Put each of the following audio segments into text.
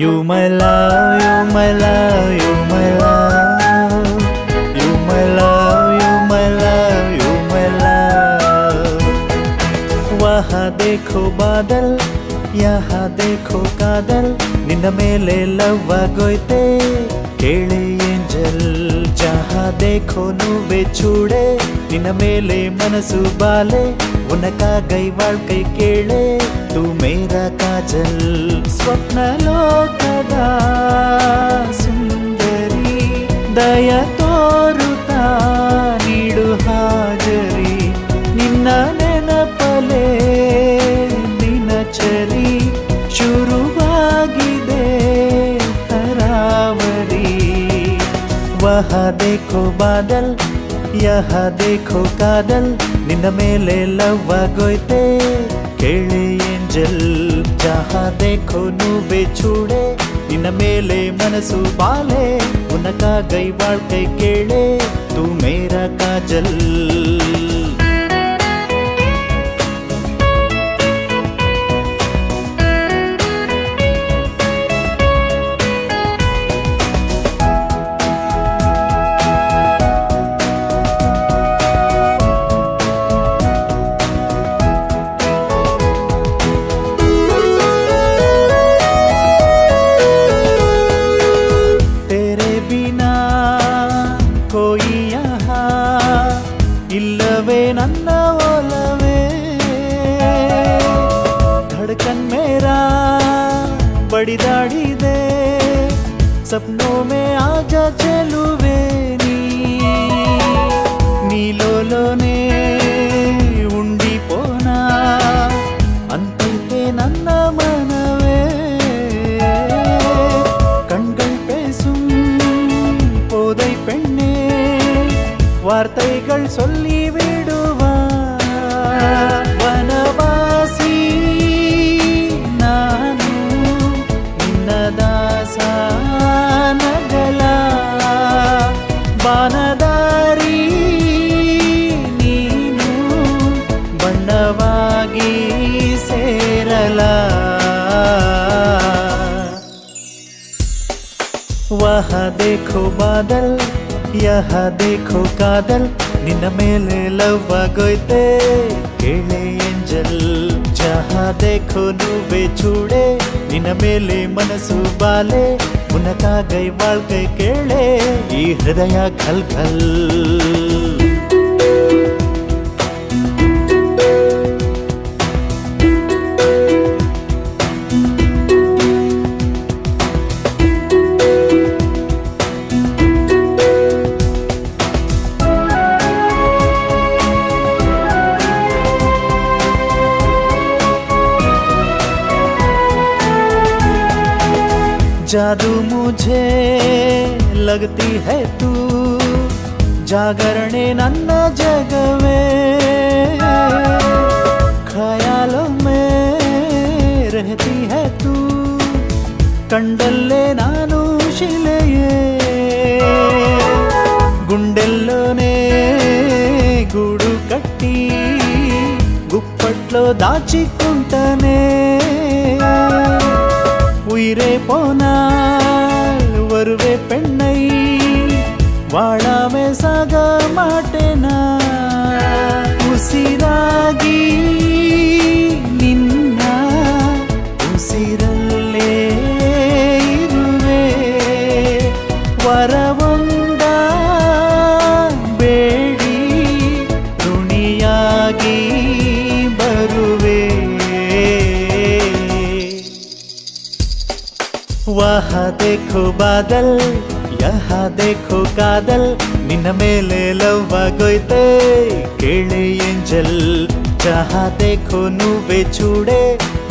You my love, you my love, you my love, you my love, you my love, you my love. वहाँ देखो बादल, यहाँ देखो कादल, निंद मेले लव्वा गोयते केले एंजल. जहाँ देखो नुवे चूड़े, निंद मेले मनसु बाले, उनका गई वाल्के केले, तू मेरा काजल. स्वप्न लोकदा सुंदरी, दया तोरुता नीडु हाजरी, निन्न नेनपले दिनचरी, शुरुवागिदे तरावरी. वहा देखो बादल, यहा देखो कादल, निन्न मेले लव्वा गोयते केले एंजल. जहाँ देखो नुवे चूड़े, निन्न मेले मनसु बाले, उनका गई वाल्के केले, तू मेरा काजल. इल्लवे नन्ना ओलवे, धड़कन मेरा बड़ी दाढ़ी दे, सपनों में आजा चलूवे नी. नीलोलो ने उंडी पोना, अंतते नन्ना मनवे, कण्गल पेसुम पोदै पेण्णे, वार्तैगल सोल्ली विडुवा वनवासी नानु, निन्न दासानगल बानदारी नीनु, बण्णवागी सेरल. वहा देखो बादल, यहाँ देखो कादल, निन्न मेले लव्वा गोयते केले एंजल. जहाँ देखो नुवे चूड़े, निन्न मेले मनसु बाले, उनका गई वाल्के केले, ई हृदय खल खल. जादू मुझे लगती है तू, जागरणे नन्ना जगवे, ख्यालों में रहती है तू, कंडल्ले नानु शिलये, गुंडेल्लो ने गूडु कट्टी, गुप्पट्लो दाची कुंटने, उयरे पोनाल वरुवे पेन्नै, वाड़ा में साग माटेना, उसिरागी निन्न उसिरल्ले इरुवे, वरवोंद बेडी ऋणियागी बरुवे. वहाँ देखो बादल, यहाँ देखो कादल, निन्न मेले लव्वा गोयते केले एंजल. रहा देखो नुबे चूड़े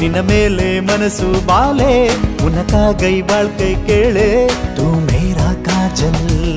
ನಿನ್ನ ಮೇಲೆ ಮನಸು ಬಾಲೆ ಉನಕಾಗೈ ಬಾಳ್ಕೆ ಕೇಳೆ तू मेरा काजल।